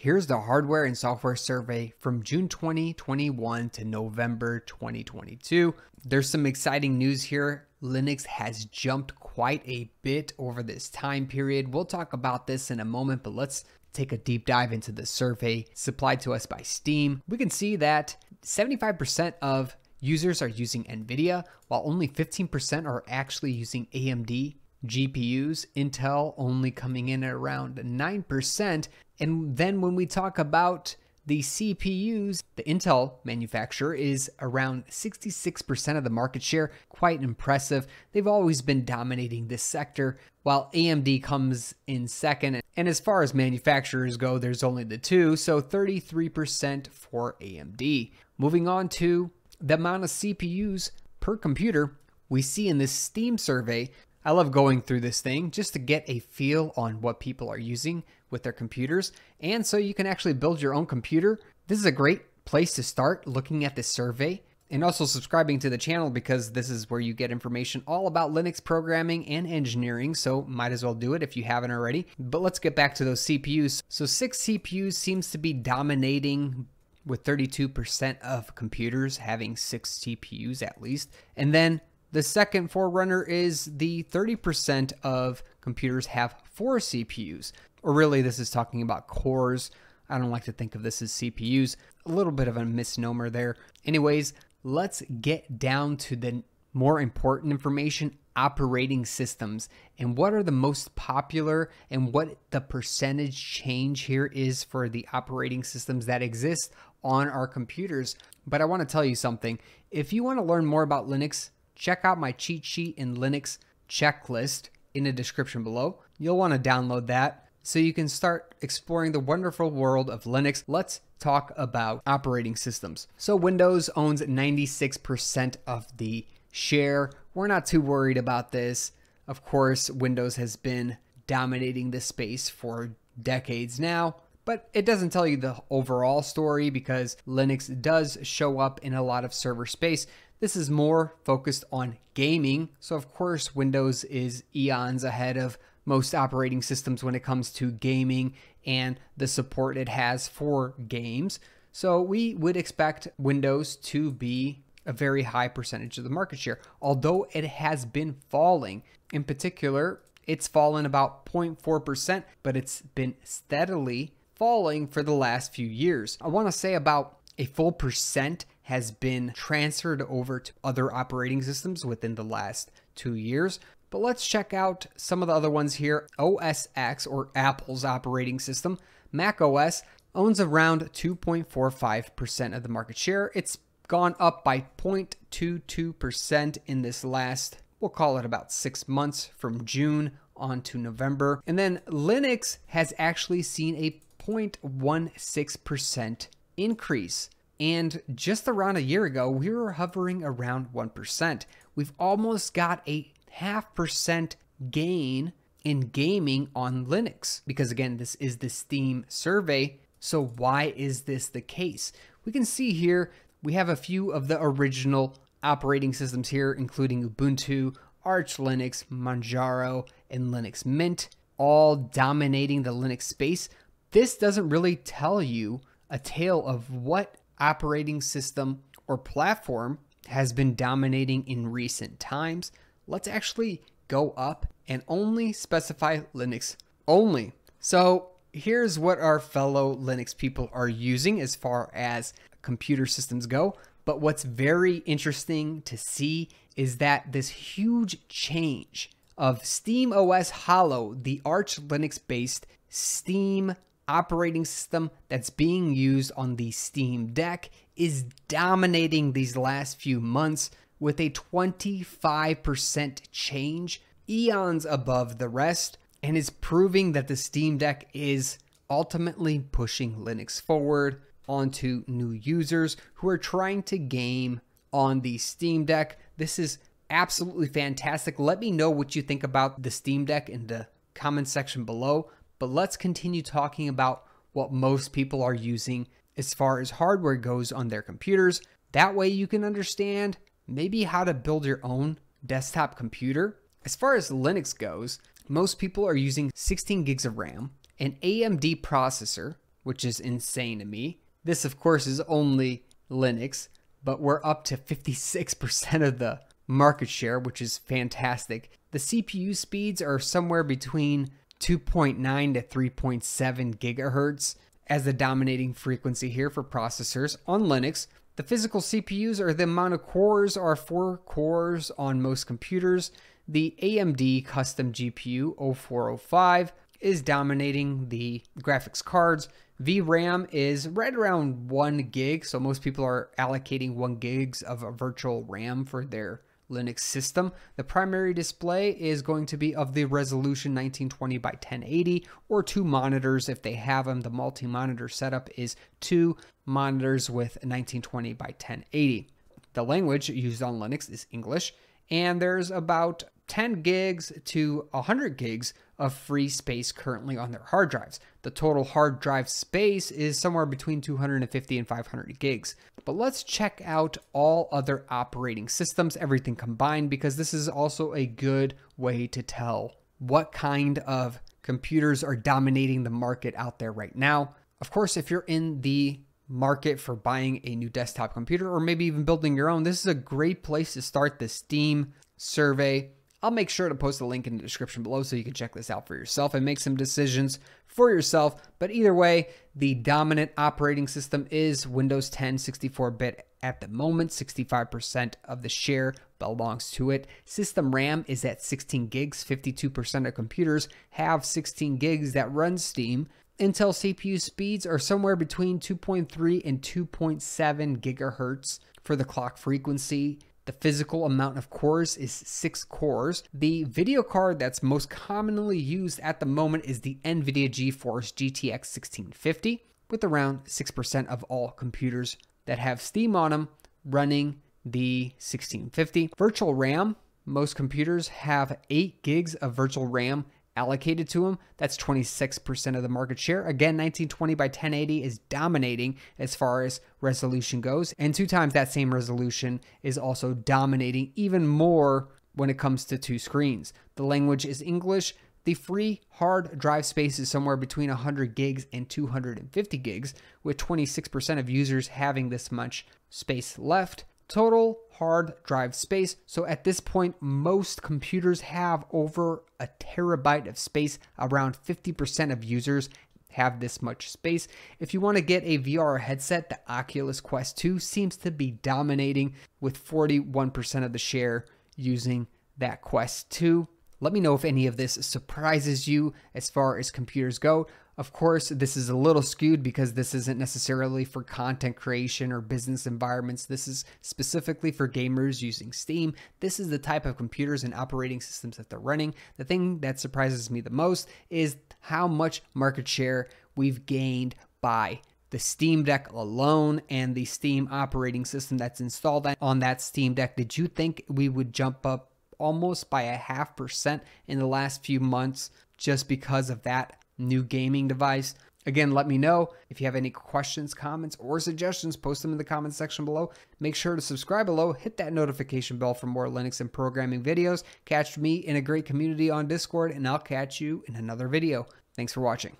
Here's the hardware and software survey from June 2021 to November 2022. There's some exciting news here. Linux has jumped quite a bit over this time period. We'll talk about this in a moment, but let's take a deep dive into the survey supplied to us by Steam. We can see that 75% of users are using NVIDIA, while only 15% are actually using AMD GPUs, Intel only coming in at around 9%. And then when we talk about the CPUs, the Intel manufacturer is around 66% of the market share, quite impressive. They've always been dominating this sector, while AMD comes in second. And as far as manufacturers go, there's only the two, so 33% for AMD. Moving on to the amount of CPUs per computer we see in this Steam survey. I love going through this thing just to get a feel on what people are using with their computers, and so you can actually build your own computer. This is a great place to start looking at this survey and also subscribing to the channel, because this is where you get information all about Linux programming and engineering, so might as well do it if you haven't already. But let's get back to those CPUs. So 6 CPUs seems to be dominating, with 32% of computers having 6 CPUs at least. And then the second forerunner is the 30% of computers have 4 CPUs, or really this is talking about cores. I don't like to think of this as CPUs, a little bit of a misnomer there. Anyways, let's get down to the more important information, operating systems, and what are the most popular and what the percentage change here is for the operating systems that exist on our computers. But I want to tell you something. If you want to learn more about Linux, check out my cheat sheet and Linux checklist in the description below. You'll want to download that so you can start exploring the wonderful world of Linux. Let's talk about operating systems. So Windows owns 96% of the share. We're not too worried about this. Of course, Windows has been dominating this space for decades now, but it doesn't tell you the overall story because Linux does show up in a lot of server space. This is more focused on gaming. So of course, Windows is eons ahead of most operating systems when it comes to gaming and the support it has for games. So we would expect Windows to be a very high percentage of the market share, although it has been falling. In particular, it's fallen about 0.4%, but it's been steadily falling for the last few years. I want to say about a full percent has been transferred over to other operating systems within the last 2 years. But let's check out some of the other ones here. OS X, or Apple's operating system, Mac OS, owns around 2.45% of the market share. It's gone up by 0.22% in this last, we'll call it about 6 months, from June on to November. And then Linux has actually seen a 0.16% increase. And just around a year ago, we were hovering around 1%. We've almost got a 0.5% gain in gaming on Linux, because again, this is the Steam survey. So why is this the case? We can see here, we have a few of the original operating systems here, including Ubuntu, Arch Linux, Manjaro, and Linux Mint, all dominating the Linux space. This doesn't really tell you a tale of what operating system or platform has been dominating in recent times. Let's actually go up and only specify Linux only. So here's what our fellow Linux people are using as far as computer systems go. But what's very interesting to see is that this huge change of SteamOS Holo, the Arch Linux-based Steam operating system that's being used on the Steam Deck, is dominating these last few months with a 25% change, eons above the rest, and is proving that the Steam Deck is ultimately pushing Linux forward onto new users who are trying to game on the Steam Deck. This is absolutely fantastic. Let me know what you think about the Steam Deck in the comment section below. But let's continue talking about what most people are using as far as hardware goes on their computers. That way you can understand maybe how to build your own desktop computer. As far as Linux goes, most people are using 16 gigs of RAM, an AMD processor, which is insane to me. This, of course, is only Linux, but we're up to 56% of the market share, which is fantastic. The CPU speeds are somewhere between 2.9 to 3.7 gigahertz as the dominating frequency here for processors on Linux. The physical CPUs or the amount of cores are 4 cores on most computers. The AMD custom GPU 0405 is dominating the graphics cards. VRAM is right around 1 gig. So most people are allocating 1 gig of a virtual RAM for their Linux system. The primary display is going to be of the resolution 1920 by 1080 or 2 monitors if they have them. The multi-monitor setup is 2 monitors with 1920 by 1080. The language used on Linux is English, and there's about 10 gigs to 100 gigs of free space currently on their hard drives. The total hard drive space is somewhere between 250 and 500 gigs. But let's check out all other operating systems, everything combined, because this is also a good way to tell what kind of computers are dominating the market out there right now. Of course, if you're in the market for buying a new desktop computer or maybe even building your own, this is a great place to start the Steam survey. I'll make sure to post a link in the description below so you can check this out for yourself and make some decisions for yourself. But either way, the dominant operating system is Windows 10 64-bit at the moment. 65% of the share belongs to it. System RAM is at 16 gigs. 52% of computers have 16 gigs that run Steam. Intel CPU speeds are somewhere between 2.3 and 2.7 gigahertz for the clock frequency. The physical amount of cores is 6 cores. The video card that's most commonly used at the moment is the NVIDIA GeForce GTX 1650, with around 6% of all computers that have Steam on them running the 1650. Virtual RAM, most computers have 8 gigs of virtual RAM allocated to them. That's 26% of the market share. Again, 1920 by 1080 is dominating as far as resolution goes. And 2 times that same resolution is also dominating even more when it comes to 2 screens. The language is English. The free hard drive space is somewhere between 100 gigs and 250 gigs, with 26% of users having this much space left. Total hard drive space. So at this point, most computers have over a terabyte of space. Around 50% of users have this much space. If you want to get a VR headset, the Oculus Quest 2 seems to be dominating with 41% of the share using that Quest 2. Let me know if any of this surprises you as far as computers go. Of course, this is a little skewed because this isn't necessarily for content creation or business environments. This is specifically for gamers using Steam. This is the type of computers and operating systems that they're running. The thing that surprises me the most is how much market share we've gained by the Steam Deck alone and the Steam operating system that's installed on that Steam Deck. Did you think we would jump up almost by 0.5% in the last few months just because of that new gaming device? Again, let me know if you have any questions, comments, or suggestions. Post them in the comments section below. Make sure to subscribe below. Hit that notification bell for more Linux and programming videos. Catch me in a great community on Discord, and I'll catch you in another video. Thanks for watching.